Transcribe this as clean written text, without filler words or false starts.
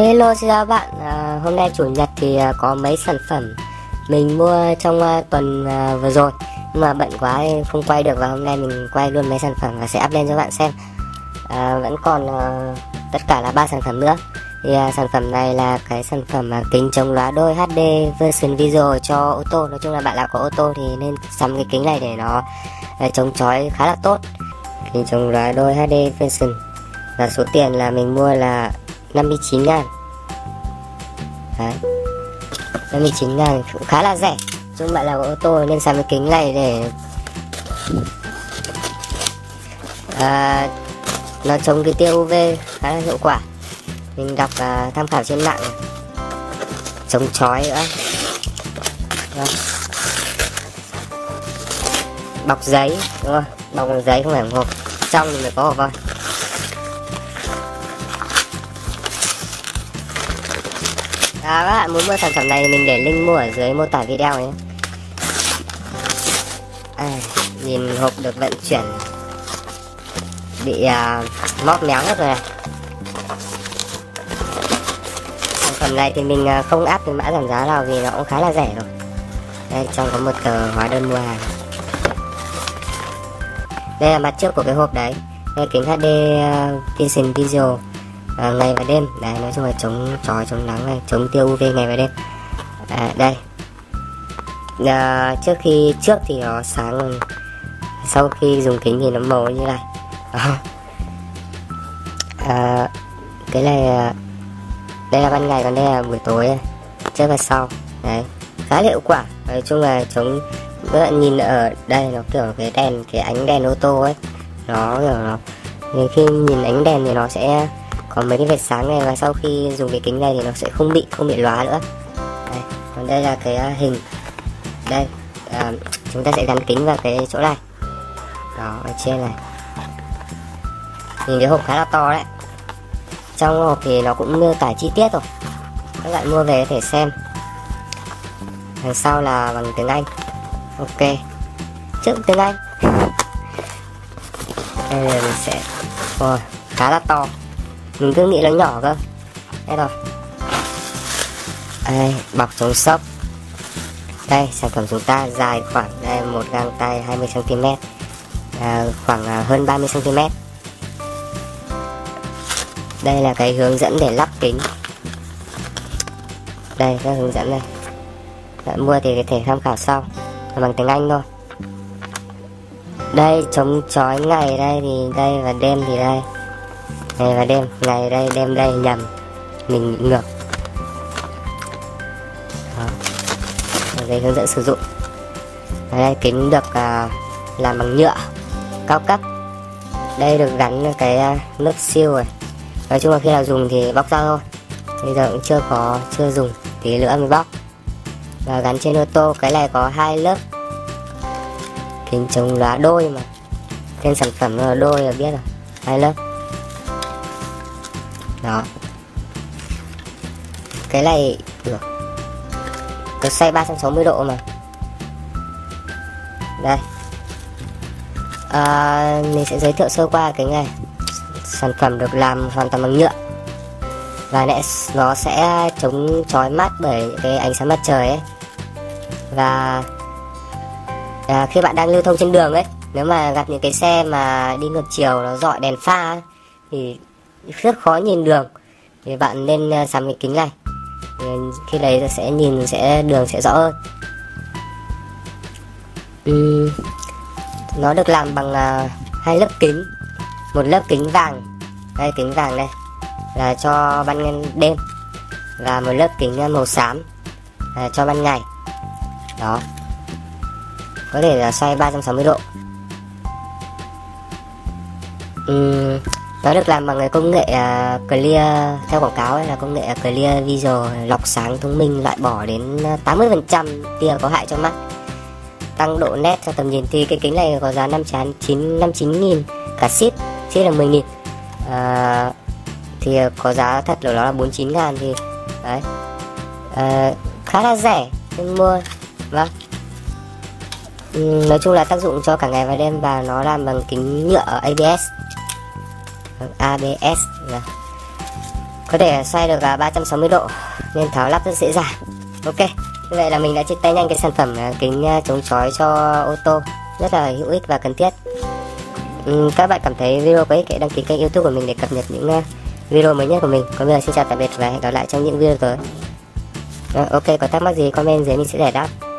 Hello, xin chào bạn. Hôm nay chủ nhật thì có mấy sản phẩm mình mua trong tuần vừa rồi, nhưng mà bận quá không quay được, và hôm nay mình quay luôn mấy sản phẩm và sẽ up lên cho bạn xem. Vẫn còn tất cả là 3 sản phẩm nữa. Thì sản phẩm này là cái sản phẩm kính chống lóa đôi HD version visual cho ô tô. Nói chung là bạn nào có ô tô thì nên sắm cái kính này để nó chống chói khá là tốt. Kính chống lóa đôi HD version, và số tiền là mình mua là 59.000. Đấy, 59.000 cũng khá là rẻ. Chúng bạn là ô tô nên sắm cái kính này để nó chống cái tia UV khá là hiệu quả. Mình đọc tham khảo trên mạng, chống chói nữa. Rồi, bọc giấy, đúng không? Bọc giấy không phải hộp, trong thì mới có hộp thôi. Các bạn muốn mua sản phẩm này thì mình để link mua ở dưới mô tả video nhé. Nhìn hộp được vận chuyển bị móp méo hết rồi này. Sản phẩm này thì mình không áp cái mã giảm giá nào vì nó cũng khá là rẻ rồi. Đây, trong có một tờ hóa đơn mua hàng. Đây là mặt trước của cái hộp đấy. Đây, kính HD Vision Visual ngày và đêm. Đấy, nói chung là chống chói, chống nắng này, chống tia UV ngày và đêm. Đây, trước thì nó sáng rồi, sau khi dùng kính thì nó màu như này. Cái này đây là ban ngày, còn đây là buổi tối, trước và sau. Đấy, khá hiệu quả. Nói chung là chống, các bạn nhìn ở đây nó kiểu cái đèn, cái ánh đèn ô tô ấy, nó kiểu khi nhìn ánh đèn thì nó sẽ có mấy cái vệt sáng này, và sau khi dùng cái kính này thì nó sẽ không bị lóa nữa. Đây, còn đây là cái hình. Đây, chúng ta sẽ gắn kính vào cái chỗ này. Đó, ở trên này. Nhìn cái hộp khá là to đấy. Trong hộp thì nó cũng miêu tả chi tiết rồi, các bạn mua về có thể xem. Đằng sau là bằng tiếng Anh. Ok, trước tiếng Anh. Đây là mình sẽ, khá là to, mình cứ nghĩ nó nhỏ cơ. Đây rồi, đây, bọc chống sốc. Đây, sản phẩm chúng ta dài khoảng 1 gang tay 20 cm, khoảng hơn 30 cm. Đây là cái hướng dẫn để lắp kính. Đây, các hướng dẫn này, bạn mua thì có thể tham khảo sau, là bằng tiếng Anh thôi. Đây, chống chói ngày đây thì đây, và đêm thì đây. Ngày và đêm, ngày đây, đêm đây, nhầm, mình ngược. Đó, đây hướng dẫn sử dụng. Đây, kính được làm bằng nhựa cao cấp. Đây được gắn cái lớp siêu rồi. Nói chung là khi nào dùng thì bóc ra thôi. Bây giờ cũng chưa dùng, tí nữa mới bóc. Và gắn trên ô tô, cái này có 2 lớp kính chống lóa đôi mà. Tên sản phẩm là đôi là biết rồi, 2 lớp. Đó, cái này được xoay 360 độ mà. Đây, mình sẽ giới thiệu sơ qua cái này. Sản phẩm được làm hoàn toàn bằng nhựa, và nó sẽ chống chói mắt bởi những cái ánh sáng mặt trời ấy. Và khi bạn đang lưu thông trên đường ấy, nếu mà gặp những cái xe mà đi ngược chiều, nó rọi đèn pha ấy, thì rất khó nhìn đường, thì bạn nên sắm cái kính này. Khi đấy sẽ nhìn đường sẽ rõ hơn. Nó được làm bằng 2 lớp kính. Một lớp kính vàng, đây kính vàng đây là cho ban đêm, và một lớp kính màu xám là cho ban ngày. Đó, có thể là xoay 360 độ. Nó được làm bằng cái công nghệ clear, theo quảng cáo ấy, là công nghệ clear visual, lọc sáng thông minh, loại bỏ đến 80% tia có hại cho mắt, tăng độ nét cho tầm nhìn. Thì cái kính này có giá 59.000, cả ship là 10.000, thì có giá thật của nó là 49.000, thì đấy, khá là rẻ nên mua. Vâng, nói chung là tác dụng cho cả ngày và đêm, và nó làm bằng kính nhựa ABS. có thể xoay được 360 độ nên tháo lắp rất dễ dàng. Ok, như vậy là mình đã chia tay nhanh cái sản phẩm kính chống chói cho ô tô, rất là hữu ích và cần thiết. Các bạn cảm thấy video có ích hãy đăng ký kênh YouTube của mình để cập nhật những video mới nhất của mình. Còn bây giờ xin chào tạm biệt và hẹn gặp lại trong những video tới. Ok, có thắc mắc gì comment dưới mình sẽ giải đáp.